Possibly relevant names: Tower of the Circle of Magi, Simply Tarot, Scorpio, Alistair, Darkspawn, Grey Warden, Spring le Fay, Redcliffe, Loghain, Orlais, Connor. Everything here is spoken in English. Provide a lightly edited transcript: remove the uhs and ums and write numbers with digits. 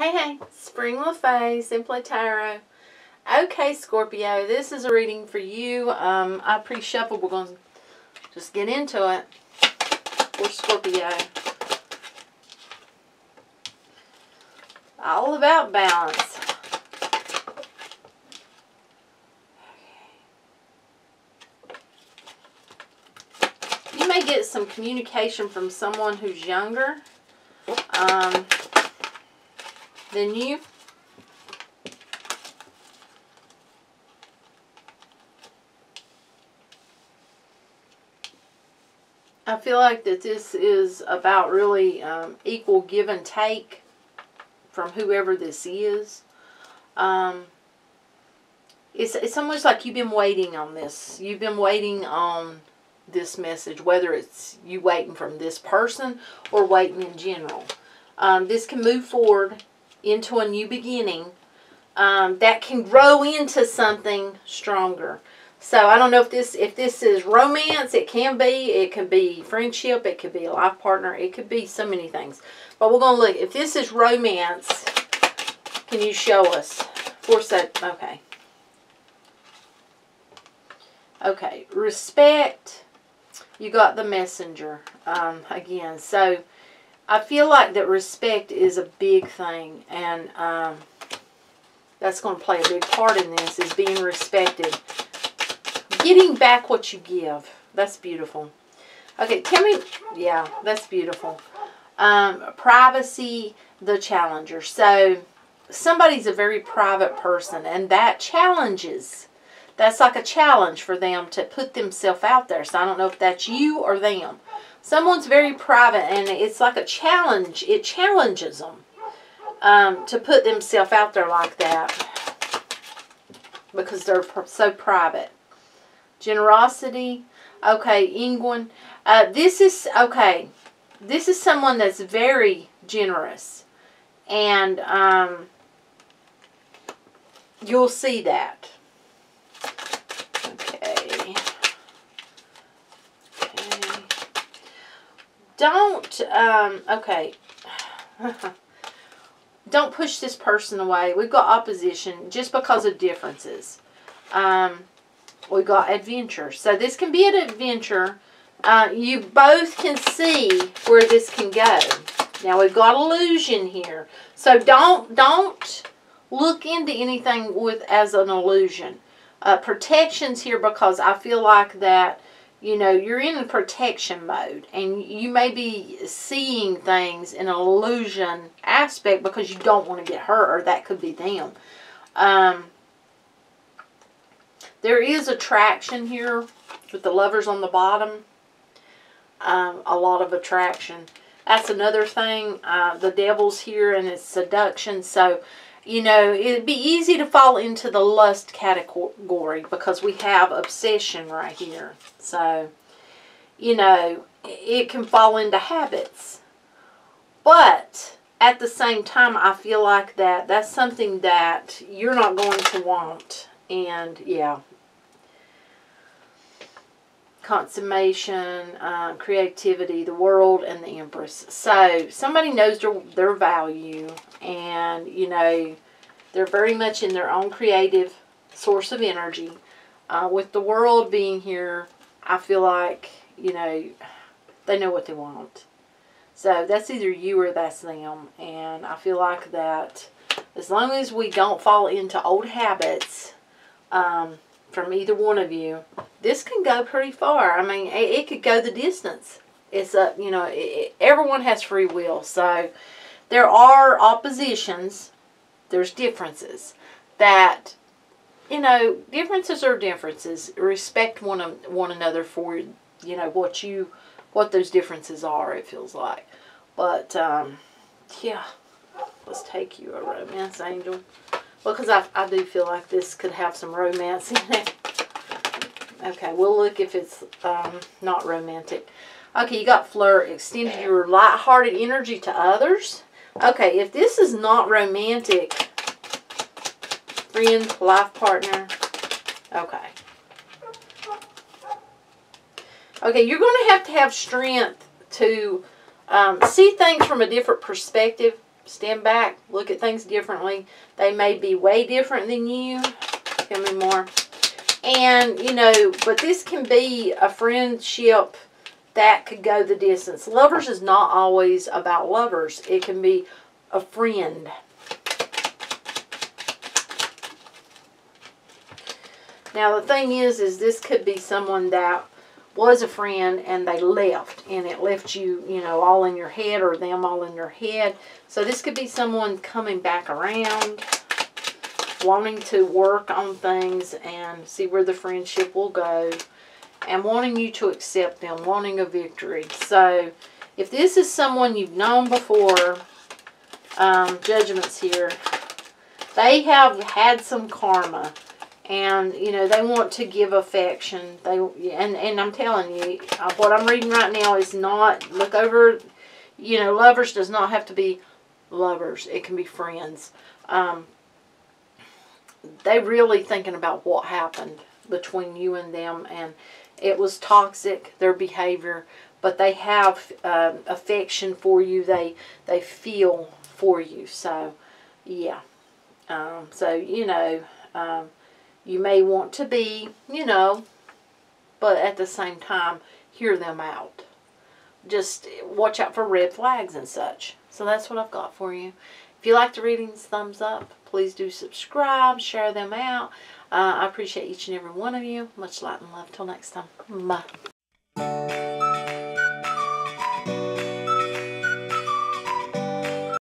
Hey, Spring Le Fay, Simply Tarot. Okay, Scorpio, this is a reading for you. I pre-shuffled. We're going to just get into it for Scorpio. All about balance. You may get some communication from someone who's younger. Than you. I feel like that this is about really equal give and take from whoever this is. It's almost like you've been waiting on this. You've been waiting on this message, whether it's you waiting from this person or waiting in general. This can move forward into a new beginning that can grow into something stronger. So I don't know if this is romance. It can be. It could be friendship. It could be a life partner. It could be so many things. But we're going to look. If this is romance, can you show us? Okay. Respect. You got the messenger again. So I feel like that respect is a big thing, and that's going to play a big part in this, is being respected. Getting back what you give. That's beautiful. Okay, tell me. Yeah, that's beautiful. Privacy, the challenger. So somebody's a very private person, and that challenges. That's like a challenge for them to put themselves out there. So I don't know if that's you or them. Someone's very private, and it's like a challenge. It challenges them to put themselves out there like that because they're so private. Generosity. Okay, Ingwen. This is someone that's very generous, and you'll see that. Don't push this person away. We've got opposition just because of differences. We've got adventure. So this can be an adventure. You both can see where this can go. Now we've got illusion here. So don't look into anything as an illusion. Protection's here because I feel like that, you know, you're in protection mode, and you may be seeing things in an illusion aspect because you don't want to get hurt, or that could be them. There is attraction here with the lovers on the bottom. A lot of attraction. That's another thing. The devil's here, and it's seduction. So, you know, it'd be easy to fall into the lust category because we have obsession right here. So, you know, it can fall into habits. But at the same time, I feel like that's something that you're not going to want. And, yeah. Consummation, creativity, the world, and the empress. So somebody knows their value, and you know they're very much in their own creative source of energy. With the world being here, I feel like, you know, they know what they want. So that's either you or that's them, and I feel like that as long as we don't fall into old habits from either one of you, this can go pretty far. I mean, it could go the distance. It's a, you know, everyone has free will. So there are oppositions. There's differences that, you know, differences are differences. Respect one another for, you know, what those differences are, it feels like. But, yeah, let's take you a romance angel. Well, because I do feel like this could have some romance in it. Okay, we'll look if it's not romantic. Okay, you got flirt. Extend your light-hearted energy to others. Okay, if this is not romantic, friend, life partner. Okay. Okay, you're going to have strength to see things from a different perspective Stand back. Look at things differently. They may be way different than you. Tell me more. And, you know, but this can be a friendship that could go the distance. Lovers is not always about lovers. It can be a friend. Now, the thing is this could be someone that was a friend and they left. And it left you, you know, all in your head or them all in your head. So this could be someone coming back around, wanting to work on things and see where the friendship will go, and wanting you to accept them, wanting a victory. So if this is someone you've known before, judgments here, they have had some karma. And, you know, they want to give affection. And I'm telling you, what I'm reading right now is not, look over, you know, lovers does not have to be lovers. It can be friends. They're really thinking about what happened between you and them. And it was toxic, their behavior. But they have affection for you. They feel for you. So, yeah. So, you know... you may want to be, you know, but at the same time, hear them out. Just watch out for red flags and such. So that's what I've got for you. If you like the readings, thumbs up. Please do subscribe, share them out. I appreciate each and every one of you. Much light and love. Till next time. Bye.